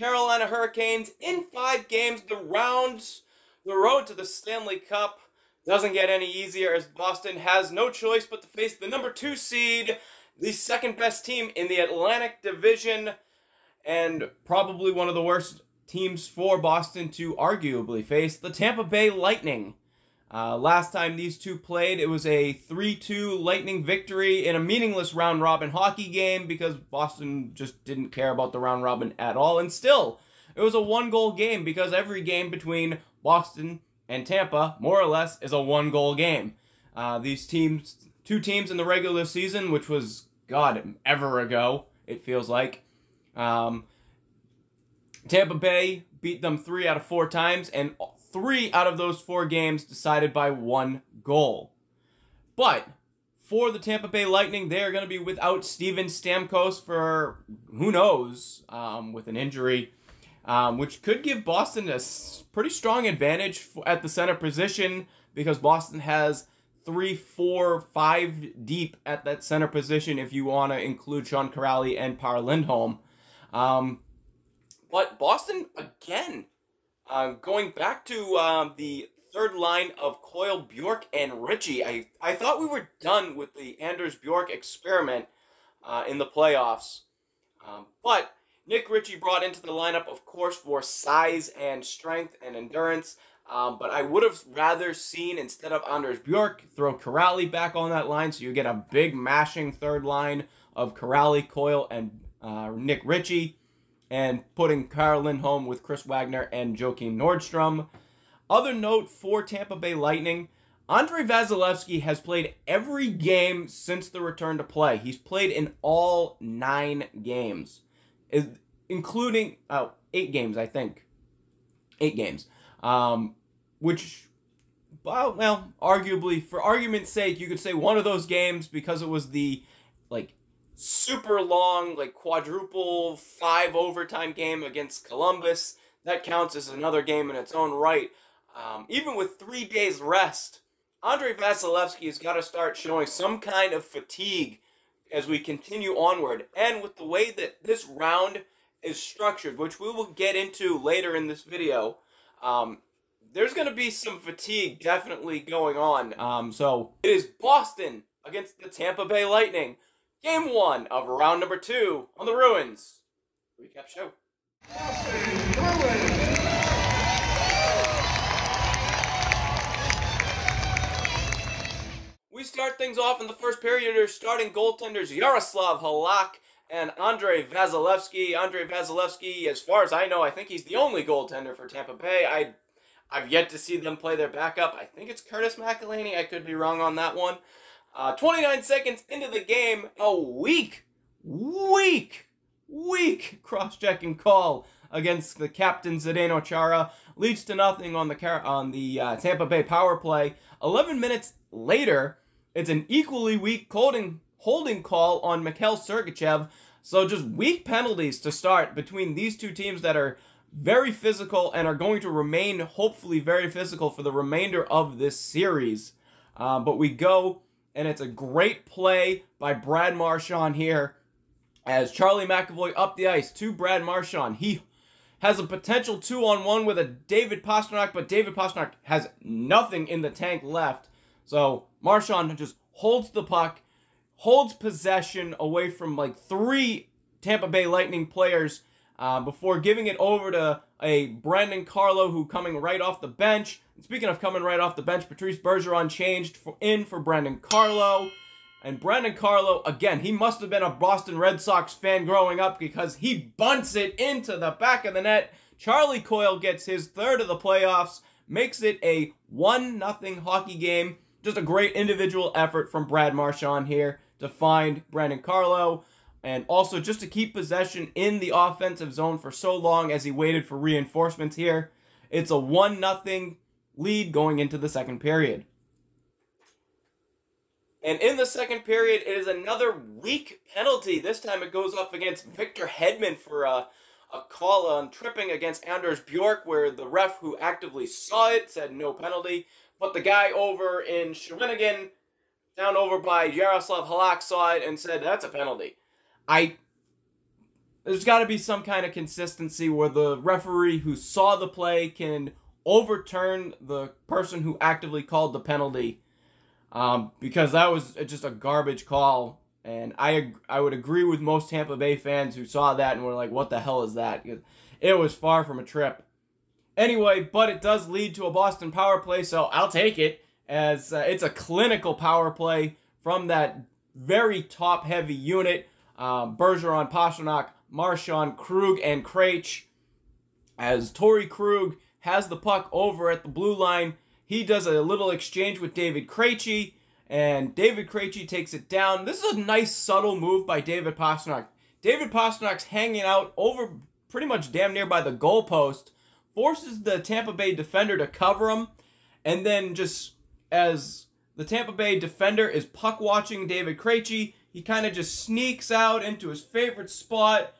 Carolina Hurricanes in 5 games. The road to the Stanley Cup doesn't get any easier, as Boston has no choice but to face the number 2 seed, the second best team in the Atlantic Division, and probably one of the worst teams for Boston to arguably face, the Tampa Bay Lightning. Last time these two played, it was a 3-2 Lightning victory in a meaningless round-robin hockey game because Boston just didn't care about the round-robin at all. And still, it was a 1-goal game because every game between Boston and Tampa, more or less, is a 1-goal game. These teams, 2 teams in the regular season, which was, God, ever ago, it feels like. Tampa Bay beat them 3 out of 4 times, and 3 out of those 4 games decided by 1 goal. But for the Tampa Bay Lightning, they are going to be without Steven Stamkos for who knows, with an injury, which could give Boston a pretty strong advantage at the center position, because Boston has 3, 4, 5 deep at that center position if you want to include Sean Kuraly and Par Lindholm. But Boston, again, going back to the third line of Coyle, Bjork, and Ritchie. I thought we were done with the Anders Bjork experiment in the playoffs. But Nick Ritchie brought into the lineup, of course, for size and strength and endurance. But I would have rather seen, instead of Anders Bjork, throw Kuraly back on that line, so you get a big mashing third line of Kuraly, Coyle, and Nick Ritchie, and putting Carl Lindholm with Chris Wagner and Joakim Nordstrom. Other note for Tampa Bay Lightning, Andrei Vasilevskiy has played every game since the return to play. He's played in all 9 games, including 8 games, I think. 8 games, which, well, arguably, for argument's sake, you could say one of those games, because it was the, like, super long, like, quadruple 5 overtime game against Columbus. That counts as another game in its own right. Even with 3 days rest, Andrei Vasilevskiy has got to start showing some kind of fatigue as we continue onward. And with the way that this round is structured, which we will get into later in this video, there's going to be some fatigue definitely going on. So it is Boston against the Tampa Bay Lightning. Game 1 of round number 2 on the Bruins Recap Show. We start things off in the first period. They're starting goaltenders Yaroslav Halak and Andrei Vasilevskiy. Andrei Vasilevskiy, as far as I know, I think he's the only goaltender for Tampa Bay. I've yet to see them play their backup. I think it's Curtis McElhinney. I could be wrong on that one. 29 seconds into the game, a weak cross-checking call against the captain Zdeno Chara leads to nothing on the Tampa Bay power play. 11 minutes later, it's an equally weak holding call on Mikhail Sergachev. So just weak penalties to start between these two teams that are very physical and are going to remain hopefully very physical for the remainder of this series. But we go, and it's a great play by Brad Marchand here as Charlie McAvoy up the ice to Brad Marchand. He has a potential 2-on-1 with a David Pastrnak, but David Pastrnak has nothing in the tank left. So Marchand just holds the puck, holds possession away from like 3 Tampa Bay Lightning players before giving it over to a Brandon Carlo, who coming right off the bench. Speaking of coming right off the bench, Patrice Bergeron changed in for Brandon Carlo. And Brandon Carlo, again, he must have been a Boston Red Sox fan growing up, because he bunts it into the back of the net. Charlie Coyle gets his 3rd of the playoffs, makes it a 1-0 hockey game. Just a great individual effort from Brad Marchand here to find Brandon Carlo. And also just to keep possession in the offensive zone for so long as he waited for reinforcements here. It's a 1-0 lead going into the second period. And in the second period, it is another weak penalty. This time it goes up against Victor Hedman for a call on tripping against Anders Bjork, where the ref who actively saw it said no penalty. But the guy over in Shawinigan, down over by Yaroslav Halak, saw it and said that's a penalty. I there's got to be some kind of consistency where the referee who saw the play can overturn the person who actively called the penalty, because that was just a garbage call. And I would agree with most Tampa Bay fans who saw that and were like, what the hell is that? It was far from a trip. Anyway, but it does lead to a Boston power play, so I'll take it, as it's a clinical power play from that very top-heavy unit. Bergeron, Pastrnak, Marchand, Krug, and Krejci. As Torrey Krug has the puck over at the blue line, he does a little exchange with David Krejci, and David Krejci takes it down. This is a nice, subtle move by David Pastrnak. David Pasternak's hanging out over pretty much damn near by the goalpost, forces the Tampa Bay defender to cover him, and then just as the Tampa Bay defender is puck-watching David Krejci, he kind of just sneaks out into his favorite spot.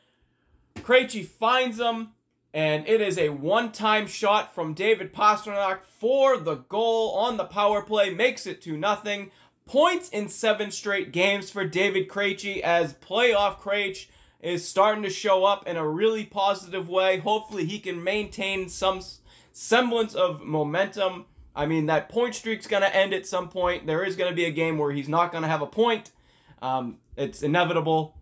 Krejci finds him, and it is a one-time shot from David Pastrnak for the goal on the power play. Makes it 2-0. Points in 7 straight games for David Krejci, as playoff Krejci is starting to show up in a really positive way. Hopefully he can maintain some semblance of momentum. I mean, that point streak's going to end at some point. There is going to be a game where he's not going to have a point. It's inevitable,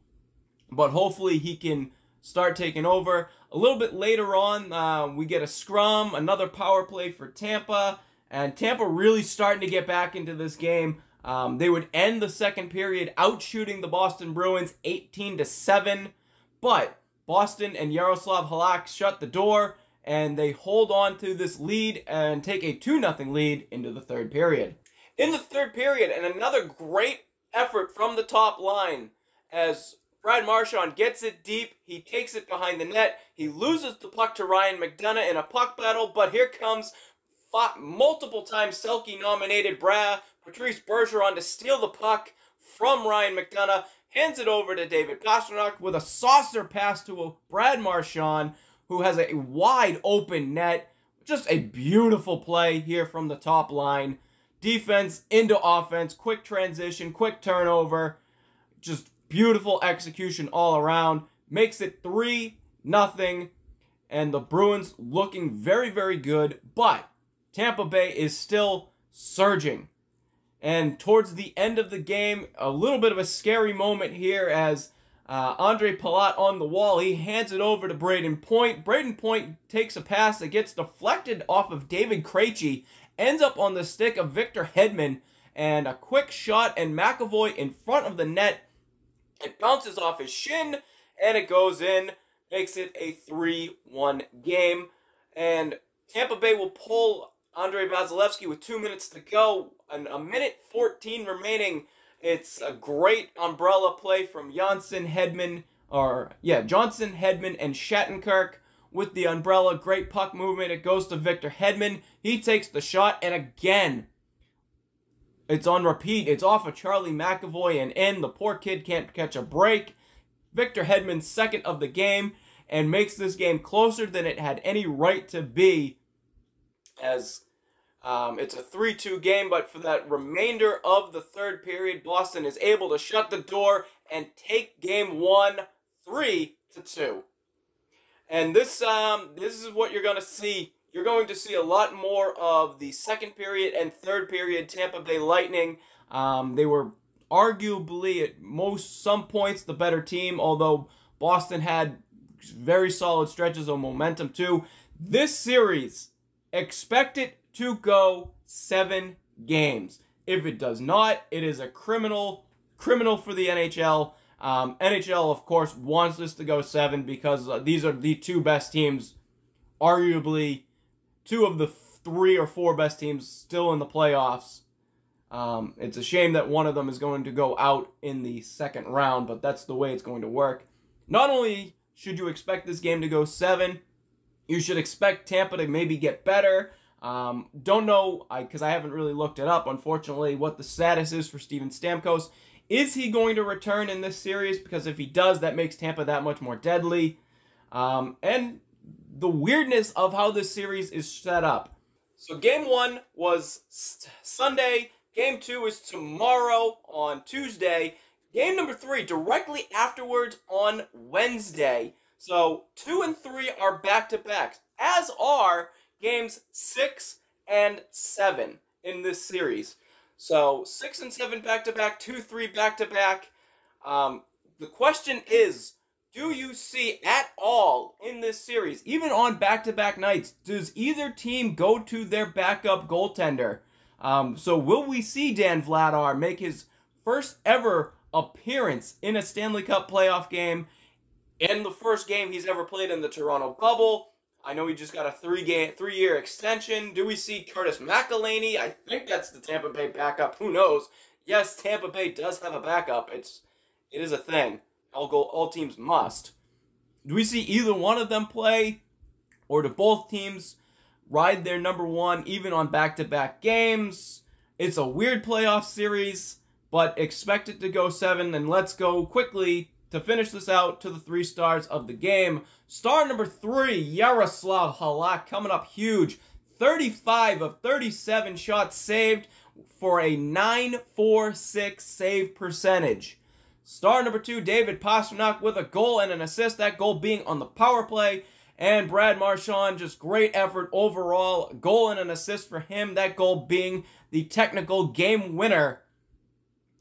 but hopefully he can start taking over. A little bit later on, we get a scrum, another power play for Tampa, and Tampa really starting to get back into this game. They would end the second period out-shooting the Boston Bruins 18-7, but Boston and Yaroslav Halak shut the door, and they hold on to this lead and take a 2-0 lead into the third period. In the third period, and another great effort from the top line, as Brad Marchand gets it deep, he takes it behind the net, he loses the puck to Ryan McDonagh in a puck battle, but here comes multiple-time Selke-nominated Patrice Bergeron to steal the puck from Ryan McDonagh, hands it over to David Pastrnak with a saucer pass to Brad Marchand, who has a wide-open net. Just a beautiful play here from the top line. Defense into offense, quick transition, quick turnover, just beautiful execution all around. Makes it 3-0, and the Bruins looking very, very good, but Tampa Bay is still surging. And towards the end of the game, a little bit of a scary moment here, as Ondrej Palat on the wall, he hands it over to Braden Point. Braden Point takes a pass that gets deflected off of David Krejci, ends up on the stick of Victor Hedman, and a quick shot, and McAvoy in front of the net. It bounces off his shin, and it goes in, makes it a 3-1 game. And Tampa Bay will pull Andrei Vasilevskiy with 2 minutes to go, and 1:14 remaining. It's a great umbrella play from Johnson, Hedman, and Shattenkirk. With the umbrella, great puck movement. It goes to Victor Hedman. He takes the shot, and again, it's on repeat. It's off of Charlie McAvoy and in. The poor kid can't catch a break. Victor Hedman's second of the game, and makes this game closer than it had any right to be, as it's a 3-2 game, but for that remainder of the third period, Boston is able to shut the door and take game 1 3-2. And this is what you're going to see. You're going to see a lot more of the second period and third period Tampa Bay Lightning. They were arguably at some points the better team, although Boston had very solid stretches of momentum too. This series, expect it to go 7 games. If it does not, it is a criminal for the NHL. NHL, of course, wants this to go 7 because these are the 2 best teams, arguably 2 of the 3 or 4 best teams still in the playoffs. It's a shame that one of them is going to go out in the second round, but that's the way it's going to work. Not only should you expect this game to go 7, you should expect Tampa to maybe get better. Don't know, because I haven't really looked it up, unfortunately, what the status is for Steven Stamkos. Is he going to return in this series? Because if he does, that makes Tampa that much more deadly. And the weirdness of how this series is set up. So game 1 was Sunday. Game 2 is tomorrow on Tuesday. Game number 3 directly afterwards on Wednesday. So 2 and 3 are back-to-backs, as are games 6 and 7 in this series. So 6 and 7 back-to-back, 2-3 back-to-back. The question is, do you see at all in this series, even on back-to-back nights, does either team go to their backup goaltender? So will we see Dan Vladar make his first ever appearance in a Stanley Cup playoff game and the first game he's ever played in the Toronto bubble? I know he just got a three-year extension. Do we see Curtis McElhinney? I think that's the Tampa Bay backup. Who knows? Yes, Tampa Bay does have a backup. It is a thing. All teams must. Do we see either one of them play, or do both teams ride their number one even on back-to-back games? It's a weird playoff series, but expect it to go 7, and let's go quickly to finish this out to the 3 stars of the game. Star number 3, Yaroslav Halak, coming up huge. 35 of 37 shots saved for a .946 save percentage. Star number 2, David Pastrnak, with a goal and an assist, that goal being on the power play. And Brad Marchand, just great effort overall. Goal and an assist for him, that goal being the technical game winner.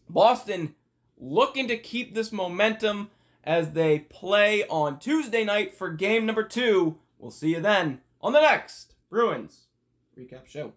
Boston looking to keep this momentum as they play on Tuesday night for game number 2. We'll see you then on the next Bruins Recap Show.